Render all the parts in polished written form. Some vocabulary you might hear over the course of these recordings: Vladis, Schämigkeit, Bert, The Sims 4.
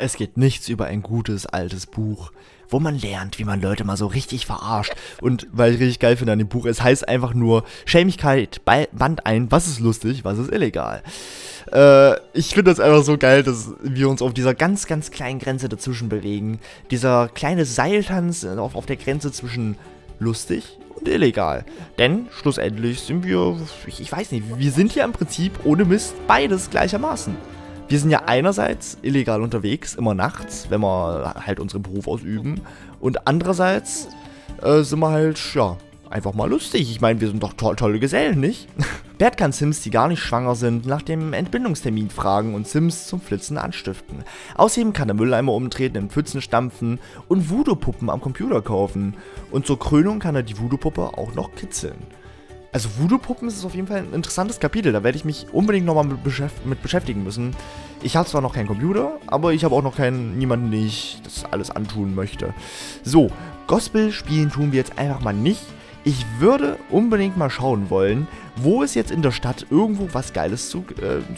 Es geht nichts über ein gutes, altes Buch, wo man lernt, wie man Leute mal so richtig verarscht. Und weil ich richtig geil finde an dem Buch, es heißt einfach nur Schämigkeit, Band 1, was ist lustig, was ist illegal. Ich finde das einfach so geil, dass wir uns auf dieser ganz, ganz kleinen Grenze dazwischen bewegen. Dieser kleine Seiltanz auf der Grenze zwischen lustig und illegal. Denn schlussendlich sind wir, ich weiß nicht, wir sind ja im Prinzip ohne Mist beides gleichermaßen. Wir sind ja einerseits illegal unterwegs, immer nachts, wenn wir halt unseren Beruf ausüben. Und andererseits sind wir halt, ja, einfach mal lustig. Ich meine, wir sind doch tolle Gesellen, nicht? Bert kann Sims, die gar nicht schwanger sind, nach dem Entbindungstermin fragen und Sims zum Flitzen anstiften. Außerdem kann er Mülleimer umtreten, in Pfützen stampfen und Voodoo-Puppen am Computer kaufen. Und zur Krönung kann er die Voodoo-Puppe auch noch kitzeln. Also Voodoo-Puppen ist auf jeden Fall ein interessantes Kapitel, da werde ich mich unbedingt nochmal mit beschäftigen müssen. Ich habe zwar noch keinen Computer, aber ich habe auch noch niemanden, den ich das alles antun möchte. So, Gospel spielen tun wir jetzt einfach mal nicht. Ich würde unbedingt mal schauen wollen, wo es jetzt in der Stadt irgendwo was Geiles zu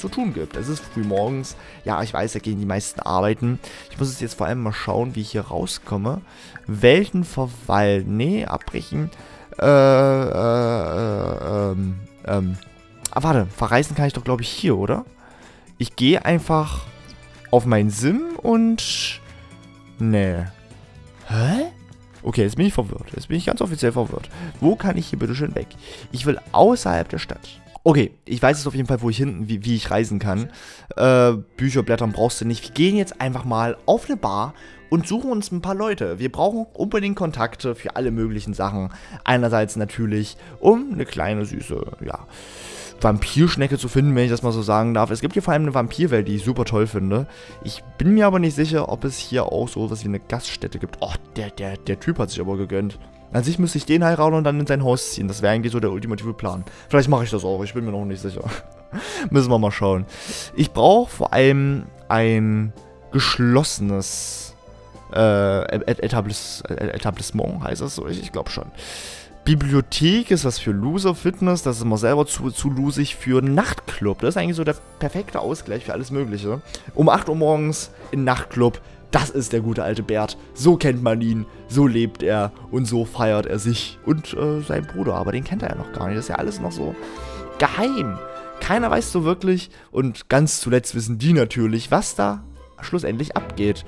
tun gibt. Es ist früh morgens, ja ich weiß, da gehen die meisten arbeiten. Ich muss jetzt vor allem mal schauen, wie ich hier rauskomme. Welchen Verfall, nee, abbrechen. Ah, warte, verreisen kann ich doch, glaube ich, hier, oder? Ich gehe einfach auf meinen Sim und... Nee. Hä? Okay, jetzt bin ich verwirrt. Jetzt bin ich ganz offiziell verwirrt. Wo kann ich hier bitte schön weg? Ich will außerhalb der Stadt. Okay, ich weiß jetzt auf jeden Fall, wo ich hinten, wie ich reisen kann. Bücher blättern brauchst du nicht. Wir gehen jetzt einfach mal auf eine Bar und suchen uns ein paar Leute. Wir brauchen unbedingt Kontakte für alle möglichen Sachen. Einerseits natürlich, um eine kleine, süße, ja, Vampirschnecke zu finden, wenn ich das mal so sagen darf. Es gibt hier vor allem eine Vampirwelt, die ich super toll finde. Ich bin mir aber nicht sicher, ob es hier auch so was wie eine Gaststätte gibt. Oh, der Typ hat sich aber gegönnt. An sich müsste ich den heiraten und dann in sein Haus ziehen. Das wäre eigentlich so der ultimative Plan. Vielleicht mache ich das auch, ich bin mir noch nicht sicher. Müssen wir mal schauen. Ich brauche vor allem ein geschlossenes Etablissement, heißt das so? Ich glaube schon. Bibliothek ist was für Loser, Fitness, das ist immer selber zu losig für einen Nachtclub. Das ist eigentlich so der perfekte Ausgleich für alles Mögliche. Um 8 Uhr morgens in Nachtclub, das ist der gute alte Bert. So kennt man ihn, so lebt er und so feiert er sich und seinen Bruder. Aber den kennt er ja noch gar nicht, das ist ja alles noch so geheim. Keiner weiß so wirklich und ganz zuletzt wissen die natürlich, was da schlussendlich abgeht.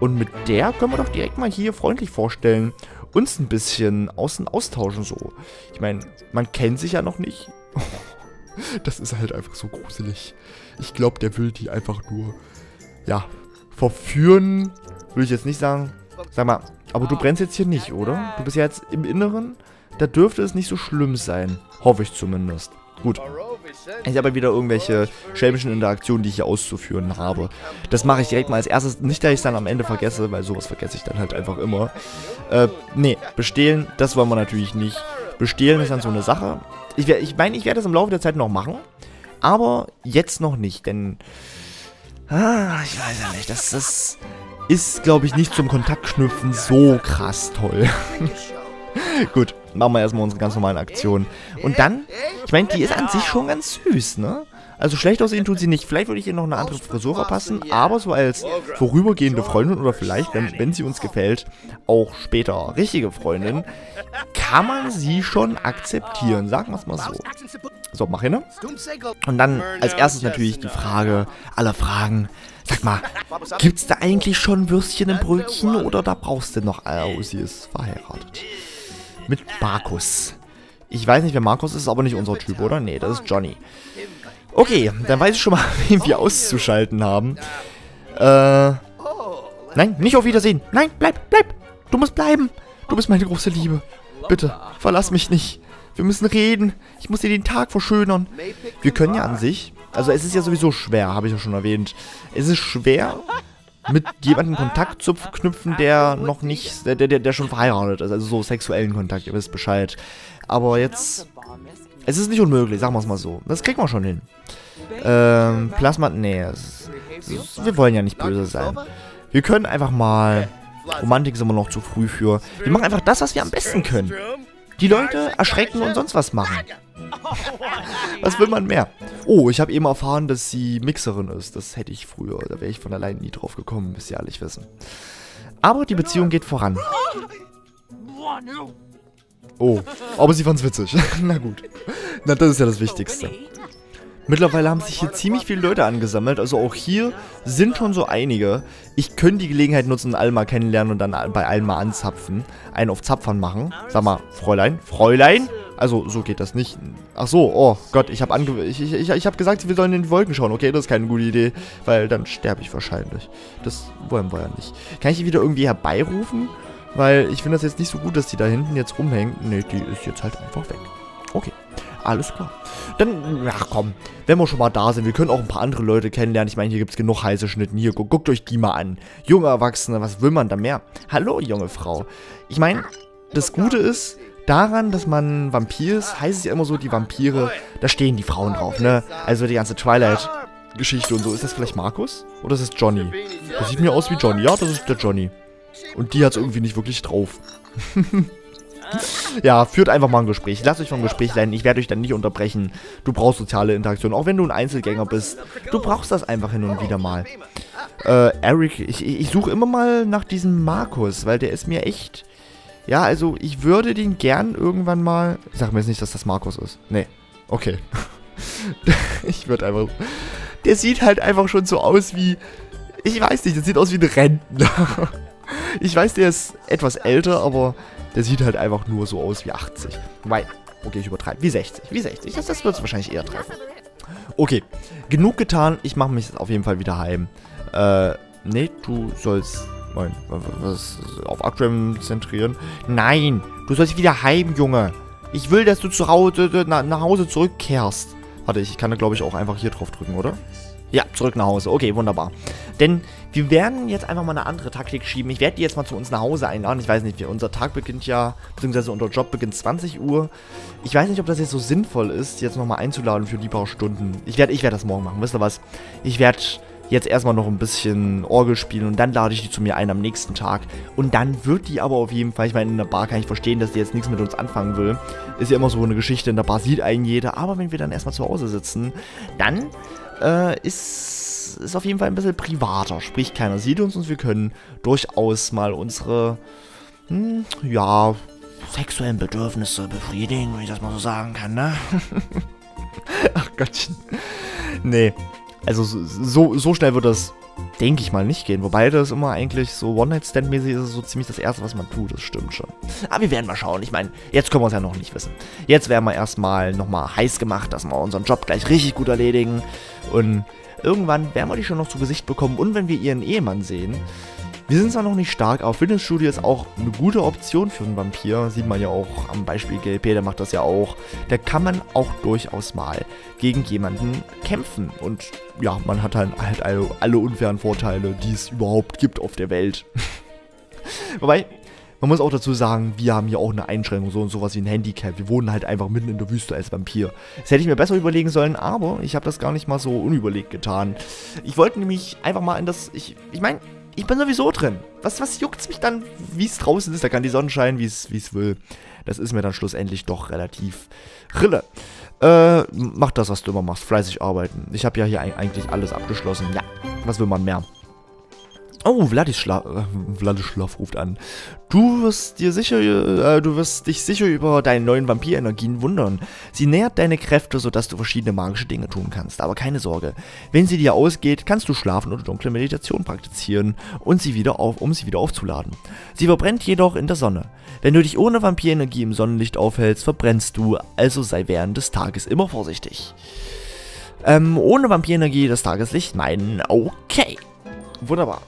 Und mit der können wir doch direkt mal hier freundlich vorstellen, uns ein bisschen außen austauschen so. Ich meine, man kennt sich ja noch nicht. Das ist halt einfach so gruselig. Ich glaube, der will die einfach nur, ja, verführen, würde ich jetzt nicht sagen. Sag mal, aber du brennst jetzt hier nicht, oder? Du bist ja jetzt im Inneren, da dürfte es nicht so schlimm sein. Hoffe ich zumindest. Gut. Ich habe wieder irgendwelche schelmischen Interaktionen, die ich hier auszuführen habe. Das mache ich direkt mal als erstes. Nicht, dass ich es dann am Ende vergesse, weil sowas vergesse ich dann halt einfach immer. Nee, bestehlen, das wollen wir natürlich nicht. Bestehlen ist dann so eine Sache. Ich meine, ich werde das im Laufe der Zeit noch machen. Aber jetzt noch nicht, denn... Ah, ich weiß ja nicht, das ist, glaube ich, nicht zum Kontaktknüpfen so krass toll. Gut, machen wir erstmal unsere ganz normalen Aktionen. Und dann, ich meine, die ist an sich schon ganz süß, ne? Also schlecht aussehen tut sie nicht. Vielleicht würde ich ihr noch eine andere Frisur verpassen, aber so als vorübergehende Freundin oder vielleicht, wenn sie uns gefällt, auch später richtige Freundin, kann man sie schon akzeptieren, sagen wir es mal so. So, mach hin. Und dann als erstes natürlich die Frage aller Fragen. Sag mal, gibt's da eigentlich schon Würstchen im Brötchen oder da brauchst du noch... Oh, sie ist verheiratet. Mit Markus. Ich weiß nicht, wer Markus ist, aber nicht unser Typ, oder? Nee, das ist Johnny. Okay, dann weiß ich schon mal, wen wir auszuschalten haben. Nein, nicht auf Wiedersehen. Nein, bleib. Du musst bleiben. Du bist meine große Liebe. Bitte, verlass mich nicht. Wir müssen reden. Ich muss dir den Tag verschönern. Wir können ja an sich... Also es ist ja sowieso schwer, habe ich ja schon erwähnt. Es ist schwer... mit jemandem Kontakt zu knüpfen, der noch nicht, der schon verheiratet ist. Also so sexuellen Kontakt, ihr wisst Bescheid. Aber jetzt, es ist nicht unmöglich, sagen wir es mal so. Das kriegen wir schon hin. Plasma, nee, wir wollen ja nicht böse sein. Wir können einfach mal, Romantik sind wir noch zu früh für. Wir machen einfach das, was wir am besten können. Die Leute erschrecken und sonst was machen. Was will man mehr? Oh, ich habe eben erfahren, dass sie Mixerin ist. Das hätte ich früher, da wäre ich von allein nie drauf gekommen, müsst ihr ehrlich wissen. Aber die Beziehung geht voran. Oh, aber sie fand's witzig. Na gut. Na, das ist ja das Wichtigste. Mittlerweile haben sich hier ziemlich viele Leute angesammelt. Also auch hier sind schon so einige. Ich könnte die Gelegenheit nutzen, Alma kennenlernen und dann bei Alma anzapfen. Einen auf Zapfern machen. Sag mal, Fräulein? Fräulein? Also, so geht das nicht. Ach so, oh Gott, ich hab gesagt, wir sollen in die Wolken schauen. Okay, das ist keine gute Idee, weil dann sterbe ich wahrscheinlich. Das wollen wir ja nicht. Kann ich die wieder irgendwie herbeirufen? Weil ich finde das jetzt nicht so gut, dass die da hinten jetzt rumhängt. Ne, die ist jetzt halt einfach weg. Okay. Alles klar. Dann, ja komm, wenn wir schon mal da sind, wir können auch ein paar andere Leute kennenlernen. Ich meine, hier gibt es genug heiße Schnitten. Hier, guckt euch die mal an. Junge Erwachsene, was will man da mehr? Hallo, junge Frau. Ich meine, das Gute ist daran, dass man Vampir ist, heißt es ja immer so, die Vampire, da stehen die Frauen drauf, ne? Also die ganze Twilight-Geschichte und so. Ist das vielleicht Markus? Oder ist das Johnny? Das sieht mir aus wie Johnny. Ja, das ist der Johnny. Und die hat es irgendwie nicht wirklich drauf. Ja, führt einfach mal ein Gespräch. Lasst euch vom Gespräch leiten. Ich werde euch dann nicht unterbrechen. Du brauchst soziale Interaktion, auch wenn du ein Einzelgänger bist. Du brauchst das einfach hin und wieder mal. Eric, ich suche immer mal nach diesem Markus, weil der ist mir echt... Ja, also ich würde den gern irgendwann mal... Ich sag mir jetzt nicht, dass das Markus ist. Nee, okay. Ich würde einfach... Der sieht halt einfach schon so aus wie... Ich weiß nicht, das sieht aus wie ein Rentner. Ich weiß, der ist etwas älter, aber... Der sieht halt einfach nur so aus wie 80. Weil, okay, ich übertreibe. Wie 60, wie 60. Das wird es wahrscheinlich eher treffen. Okay, genug getan. Ich mache mich jetzt auf jeden Fall wieder heim. Nee, du sollst... Nein, was? Auf Akram zentrieren? Nein, du sollst wieder heim, Junge. Ich will, dass du zu Hause, nach Hause zurückkehrst. Warte, ich kann da, glaube ich, auch einfach hier drauf drücken, oder? Ja, zurück nach Hause. Okay, wunderbar. Denn wir werden jetzt einfach mal eine andere Taktik schieben. Ich werde die jetzt mal zu uns nach Hause einladen. Ich weiß nicht, unser Tag beginnt ja, beziehungsweise unser Job beginnt 20 Uhr. Ich weiß nicht, ob das jetzt so sinnvoll ist, jetzt nochmal einzuladen für die paar Stunden. Ich werde das morgen machen, wisst ihr was? Ich werde jetzt erstmal noch ein bisschen Orgel spielen und dann lade ich die zu mir ein am nächsten Tag. Und dann wird die aber auf jeden Fall, ich meine, in der Bar kann ich verstehen, dass die jetzt nichts mit uns anfangen will. Ist ja immer so eine Geschichte, in der Bar sieht einen jeder. Aber wenn wir dann erstmal zu Hause sitzen, dann... ist auf jeden Fall ein bisschen privater. Sprich, keiner sieht uns und wir können durchaus mal unsere, ja, sexuellen Bedürfnisse befriedigen, wenn ich das mal so sagen kann, ne? Ach Gottchen. Nee, also so schnell wird das, denke ich mal, nicht gehen. Wobei das immer eigentlich so One-Night-Stand-mäßig ist so ziemlich das Erste, was man tut. Das stimmt schon. Aber wir werden mal schauen. Ich meine, jetzt können wir es ja noch nicht wissen. Jetzt werden wir erstmal nochmal heiß gemacht, dass wir unseren Job gleich richtig gut erledigen. Und irgendwann werden wir die schon noch zu Gesicht bekommen. Und wenn wir ihren Ehemann sehen, wir sind zwar noch nicht stark, aber Fitnessstudio ist auch eine gute Option für einen Vampir. Sieht man ja auch am Beispiel GLP, der macht das ja auch. Da kann man auch durchaus mal gegen jemanden kämpfen. Und ja, man hat dann halt alle unfairen Vorteile, die es überhaupt gibt auf der Welt. Wobei, man muss auch dazu sagen, wir haben hier auch eine Einschränkung, so und sowas wie ein Handicap. Wir wohnen halt einfach mitten in der Wüste als Vampir. Das hätte ich mir besser überlegen sollen, aber ich habe das gar nicht mal so unüberlegt getan. Ich wollte nämlich einfach mal in das... Ich meine... Ich bin sowieso drin. Was juckt's mich dann, wie es draußen ist? Da kann die Sonne scheinen, wie es will. Das ist mir dann schlussendlich doch relativ Rille. Mach das, was du immer machst. Fleißig arbeiten. Ich habe ja hier eigentlich alles abgeschlossen. Ja, was will man mehr? Oh, Vladis Schlaf ruft an. Du wirst dich sicher über deine neuen Vampirenergien wundern. Sie nährt deine Kräfte, sodass du verschiedene magische Dinge tun kannst. Aber keine Sorge, wenn sie dir ausgeht, kannst du schlafen oder dunkle Meditation praktizieren, um sie wieder aufzuladen. Sie verbrennt jedoch in der Sonne. Wenn du dich ohne Vampirenergie im Sonnenlicht aufhältst, verbrennst du, also sei während des Tages immer vorsichtig. Ohne Vampirenergie das Tageslicht? Nein, okay. Wunderbar.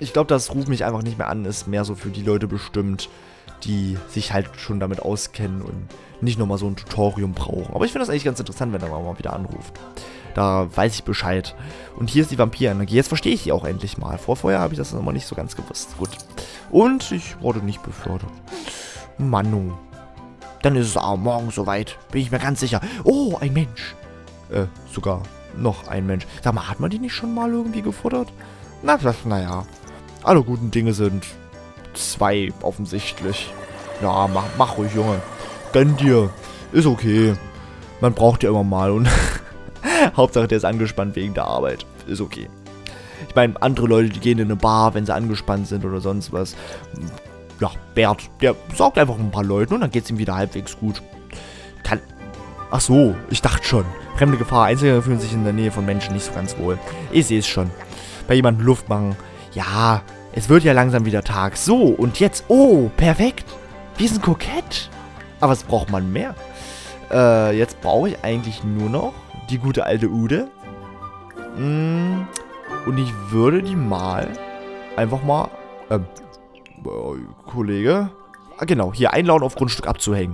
Ich glaube, das ruft mich einfach nicht mehr an, ist mehr so für die Leute bestimmt, die sich halt schon damit auskennen und nicht nochmal so ein Tutorium brauchen. Aber ich finde das eigentlich ganz interessant, wenn er mal wieder anruft. Da weiß ich Bescheid. Und hier ist die Vampirenergie. Jetzt verstehe ich die auch endlich mal. Vorher habe ich das immer nicht so ganz gewusst. Gut. Und ich wurde nicht befördert. Manu. Dann ist es auch morgen soweit. Bin ich mir ganz sicher. Oh, ein Mensch. Sogar noch ein Mensch. Sag mal, hat man die nicht schon mal irgendwie gefuttert? Naja. Alle guten Dinge sind zwei, offensichtlich. Ja, mach ruhig, Junge. Gönn dir. Ist okay. man braucht ja immer mal und Hauptsache der ist angespannt wegen der Arbeit. Ist okay. Ich meine, andere Leute, die gehen in eine Bar, wenn sie angespannt sind oder sonst was. Ja, Bert, der saugt einfach ein paar Leuten und dann geht's ihm wieder halbwegs gut. Kann... Ach so, ich dachte schon. Fremde Gefahr, Einzelne fühlen sich in der Nähe von Menschen nicht so ganz wohl. Ich sehe es schon. Bei jemandem Luft machen. Ja, es wird ja langsam wieder Tag. So, und jetzt... Oh, perfekt. Wir sind kokett. Aber was braucht man mehr? Jetzt brauche ich eigentlich nur noch die gute alte Ude. Und ich würde die mal einfach mal... Kollege. Ah, genau, hier einladen, auf Grundstück abzuhängen.